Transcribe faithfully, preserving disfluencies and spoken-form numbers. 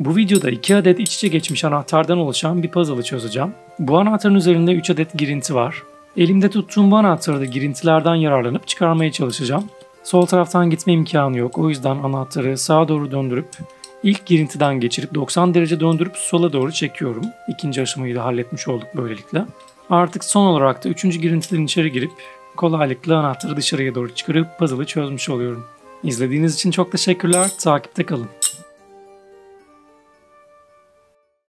Bu videoda iki adet iç içe geçmiş anahtardan oluşan bir puzzle'ı çözeceğim. Bu anahtarın üzerinde üç adet girinti var. Elimde tuttuğum bu anahtarı da girintilerden yararlanıp çıkarmaya çalışacağım. Sol taraftan gitme imkanı yok. O yüzden anahtarı sağa doğru döndürüp ilk girintiden geçirip doksan derece döndürüp sola doğru çekiyorum. İkinci aşamayı da halletmiş olduk böylelikle. Artık son olarak da üçüncü girintiden içeri girip kolaylıkla anahtarı dışarıya doğru çıkarıp puzzle'ı çözmüş oluyorum. İzlediğiniz için çok teşekkürler. Takipte kalın.